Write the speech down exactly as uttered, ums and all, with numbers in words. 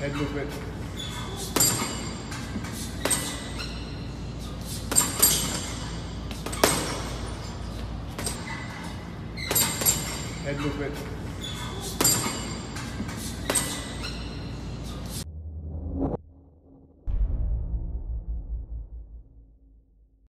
head movement. Head movement.